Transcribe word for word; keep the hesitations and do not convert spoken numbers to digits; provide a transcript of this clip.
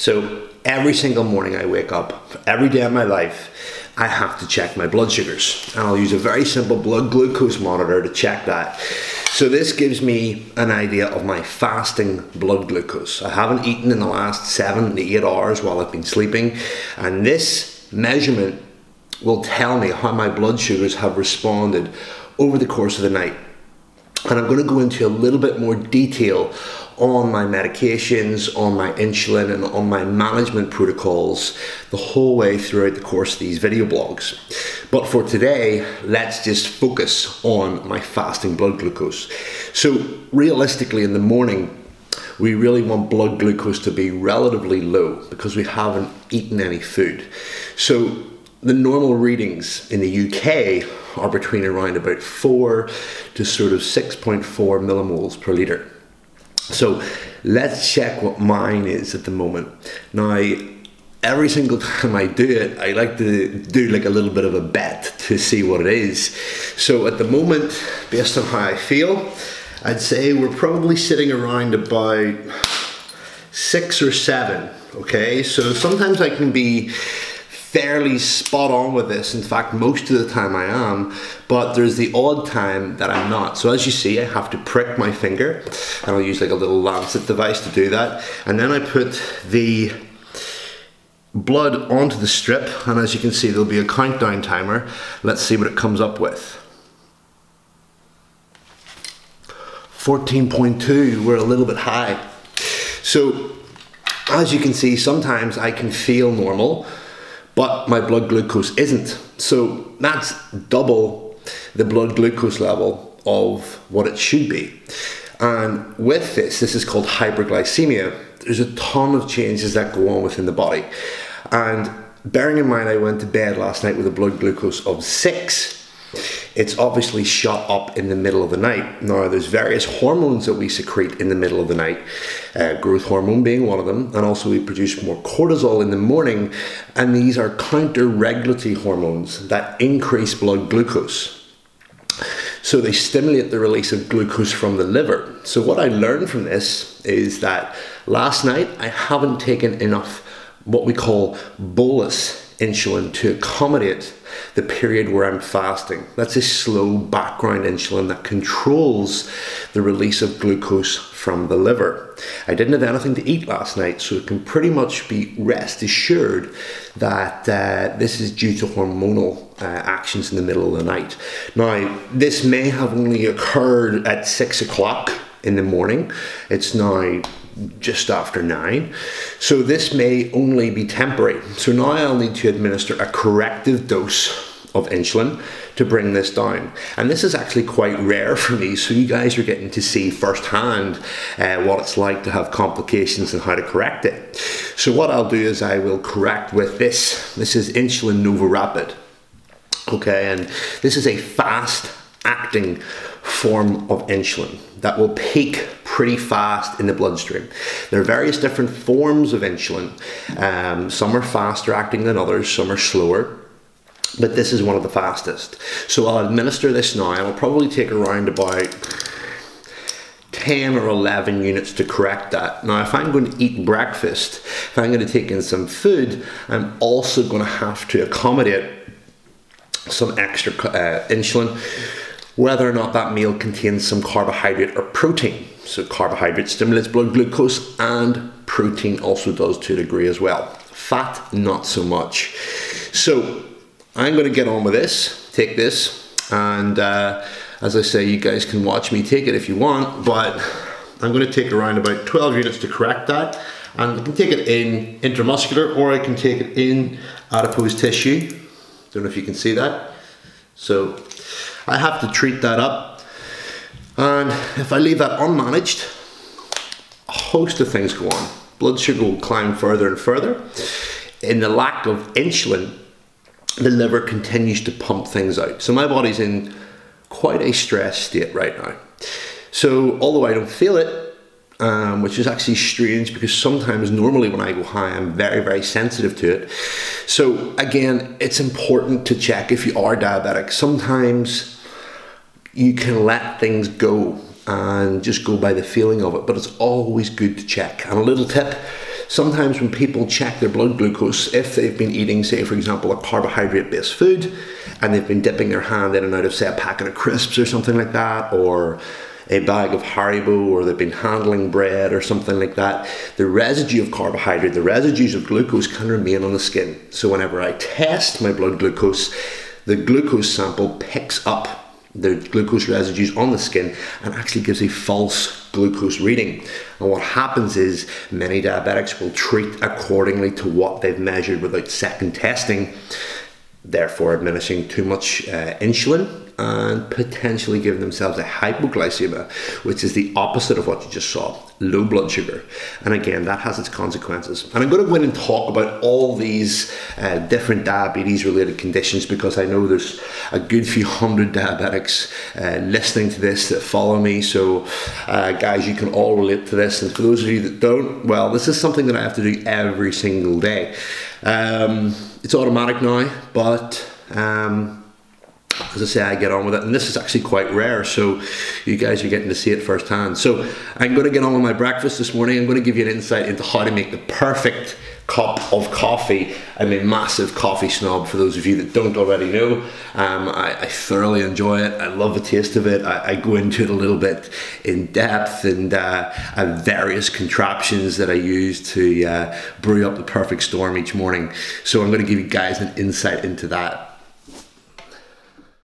So every single morning I wake up, every day of my life, I have to check my blood sugars. And I'll use a very simple blood glucose monitor to check that. So this gives me an idea of my fasting blood glucose. I haven't eaten in the last seven to eight hours while I've been sleeping. And this measurement will tell me how my blood sugars have responded over the course of the night. And I'm going to go into a little bit more detail on my medications, on my insulin, and on my management protocols the whole way throughout the course of these video blogs. But for today, let's just focus on my fasting blood glucose. So realistically, in the morning, we really want blood glucose to be relatively low because we haven't eaten any food. So the normal readings in the U K are between around about four to sort of six point four millimoles per litre. So let's check what mine is at the moment. Now, every single time I do it, I like to do like a little bit of a bet to see what it is. So at the moment, based on how I feel, I'd say we're probably sitting around about six or seven, okay? So sometimes I can be fairly spot on with this. In fact, most of the time I am, but there's the odd time that I'm not. So as you see, I have to prick my finger, and I'll use like a little lancet device to do that. And then I put the blood onto the strip, and as you can see, there'll be a countdown timer. Let's see what it comes up with. fourteen point two, we're a little bit high. So as you can see, sometimes I can feel normal, but my blood glucose isn't. So that's double the blood glucose level of what it should be. And with this, this is called hyperglycemia. There's a ton of changes that go on within the body. And bearing in mind, I went to bed last night with a blood glucose of six. It's obviously shot up in the middle of the night. Now, there's various hormones that we secrete in the middle of the night, uh, growth hormone being one of them, and also we produce more cortisol in the morning, and these are counter-regulatory hormones that increase blood glucose. So they stimulate the release of glucose from the liver. So what I learned from this is that last night I haven't taken enough what we call bolus insulin to accommodate the period where I'm fasting. That's a slow background insulin that controls the release of glucose from the liver. I didn't have anything to eat last night, so it can pretty much be rest assured that uh, this is due to hormonal uh, actions in the middle of the night. Now, this may have only occurred at six o'clock in the morning. It's now just after nine. So this may only be temporary. So now I'll need to administer a corrective dose of insulin to bring this down. And this is actually quite rare for me. So you guys are getting to see firsthand uh, what it's like to have complications and how to correct it. So what I'll do is I will correct with this. This is insulin NovoRapid. Okay, and this is a fast acting form of insulin that will peak pretty fast in the bloodstream. There are various different forms of insulin. Um, some are faster acting than others, some are slower, but this is one of the fastest. So I'll administer this now, and it'll probably take around about ten or eleven units to correct that. Now, if I'm going to eat breakfast, if I'm going to take in some food, I'm also going to have to accommodate some extra uh, insulin, whether or not that meal contains some carbohydrate or protein. So carbohydrate stimulates blood glucose, and protein also does to a degree as well. Fat, not so much. So I'm going to get on with this, take this, and uh, as I say, you guys can watch me take it if you want, but I'm going to take around about twelve units to correct that. And I can take it in intramuscular, or I can take it in adipose tissue. Don't know if you can see that. So I have to treat that up, and if I leave that unmanaged, a host of things go on. Blood sugar will climb further and further. In the lack of insulin, the liver continues to pump things out. So my body's in quite a stress state right now. So although I don't feel it, Um, which is actually strange, because sometimes normally when I go high, I'm very, very sensitive to it. So again, it's important to check if you are diabetic. Sometimes you can let things go and just go by the feeling of it, but it's always good to check. And a little tip, Sometimes when people check their blood glucose, if they've been eating, say for example, a carbohydrate-based food, and they've been dipping their hand in and out of, say, a packet of crisps or something like that, or a bag of Haribo, or they've been handling bread or something like that, the residue of carbohydrate, the residues of glucose can remain on the skin. So whenever I test my blood glucose, the glucose sample picks up the glucose residues on the skin and actually gives a false glucose reading. And what happens is many diabetics will treat accordingly to what they've measured without second testing, therefore administering too much uh, insulin and potentially giving themselves a hypoglycemia, which is the opposite of what you just saw, low blood sugar. And again, that has its consequences. And I'm going to go in and talk about all these uh, different diabetes related conditions, because I know there's a good few hundred diabetics uh, listening to this that follow me. So uh, guys, you can all relate to this. And for those of you that don't, well, this is something that I have to do every single day. Um, it's automatic now, but um, as I say, I get on with it, and this is actually quite rare, so you guys are getting to see it firsthand. So I'm going to get on with my breakfast this morning. I'm going to give you an insight into how to make the perfect cup of coffee. I'm a massive coffee snob, for those of you that don't already know. Um, I, I thoroughly enjoy it. I love the taste of it. I, I go into it a little bit in depth, and uh, I have various contraptions that I use to uh, brew up the perfect storm each morning. So I'm going to give you guys an insight into that.